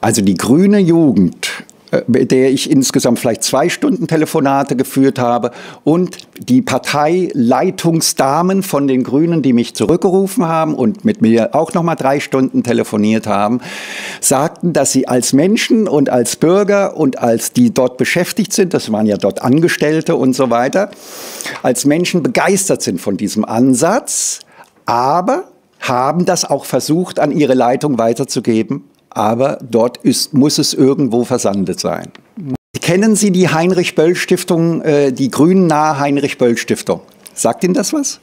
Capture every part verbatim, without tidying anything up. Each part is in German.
Also die grüne Jugend, mit der ich insgesamt vielleicht zwei Stunden Telefonate geführt habe, und die Parteileitungsdamen von den Grünen, die mich zurückgerufen haben und mit mir auch noch mal drei Stunden telefoniert haben, sagten, dass sie als Menschen und als Bürger und als die dort beschäftigt sind, das waren ja dort Angestellte und so weiter, als Menschen begeistert sind von diesem Ansatz, aber haben das auch versucht, an ihre Leitung weiterzugeben. Aber dort ist, muss es irgendwo versandet sein. Kennen Sie die Heinrich-Böll-Stiftung, äh, die grünnahe Heinrich-Böll-Stiftung? Sagt Ihnen das was?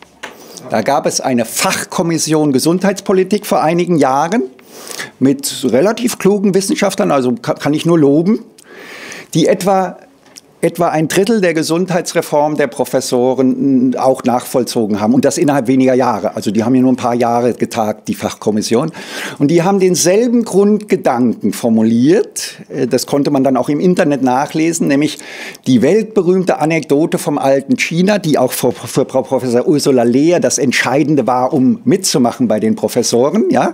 Da gab es eine Fachkommission Gesundheitspolitik vor einigen Jahren mit relativ klugen Wissenschaftlern, also kann ich nur loben, die etwa, etwa ein Drittel der Gesundheitsreform der Professoren auch nachvollzogen haben. Und das innerhalb weniger Jahre. Also die haben ja nur ein paar Jahre getagt, die Fachkommission. Und die haben denselben Grundgedanken formuliert. Das konnte man dann auch im Internet nachlesen. Nämlich die weltberühmte Anekdote vom alten China, die auch für Frau Professor Ursula Lehr das Entscheidende war, um mitzumachen bei den Professoren, ja.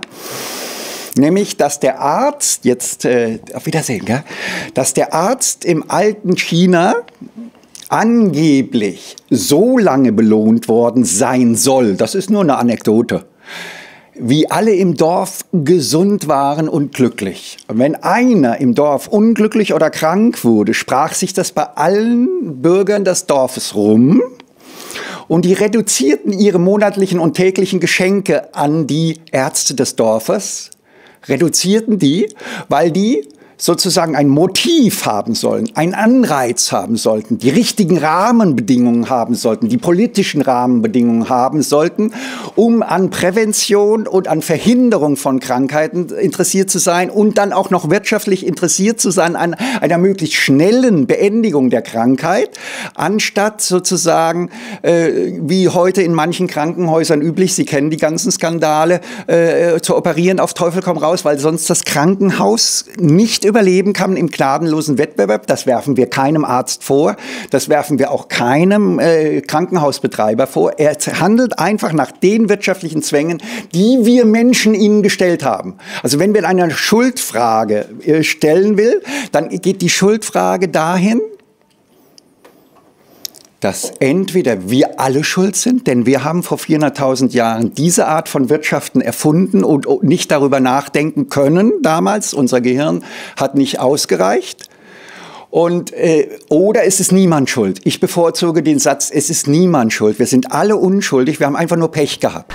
Nämlich, dass der Arzt, jetzt äh, auf Wiedersehen, gell? Dass der Arzt im alten China angeblich so lange belohnt worden sein soll, das ist nur eine Anekdote, wie alle im Dorf gesund waren und glücklich. Und wenn einer im Dorf unglücklich oder krank wurde, sprach sich das bei allen Bürgern des Dorfes rum. Und die reduzierten ihre monatlichen und täglichen Geschenke an die Ärzte des Dorfes. Reduzierten die, weil die sozusagen ein Motiv haben sollen, einen Anreiz haben sollten, die richtigen Rahmenbedingungen haben sollten, die politischen Rahmenbedingungen haben sollten, um an Prävention und an Verhinderung von Krankheiten interessiert zu sein und dann auch noch wirtschaftlich interessiert zu sein an einer möglichst schnellen Beendigung der Krankheit, anstatt sozusagen, äh, wie heute in manchen Krankenhäusern üblich, Sie kennen die ganzen Skandale, äh, zu operieren auf Teufel komm raus, weil sonst das Krankenhaus nicht überleben kann im gnadenlosen Wettbewerb. Das werfen wir keinem Arzt vor, das werfen wir auch keinem äh, Krankenhausbetreiber vor. Er handelt einfach nach den wirtschaftlichen Zwängen, die wir Menschen ihnen gestellt haben. Also wenn wir in einer Schuldfrage äh, stellen will, dann geht die Schuldfrage dahin, dass entweder wir alle schuld sind, denn wir haben vor vierhunderttausend Jahren diese Art von Wirtschaften erfunden und nicht darüber nachdenken können damals. Unser Gehirn hat nicht ausgereicht. Und, äh, oder es ist niemand schuld. Ich bevorzuge den Satz, es ist niemand schuld. Wir sind alle unschuldig, wir haben einfach nur Pech gehabt.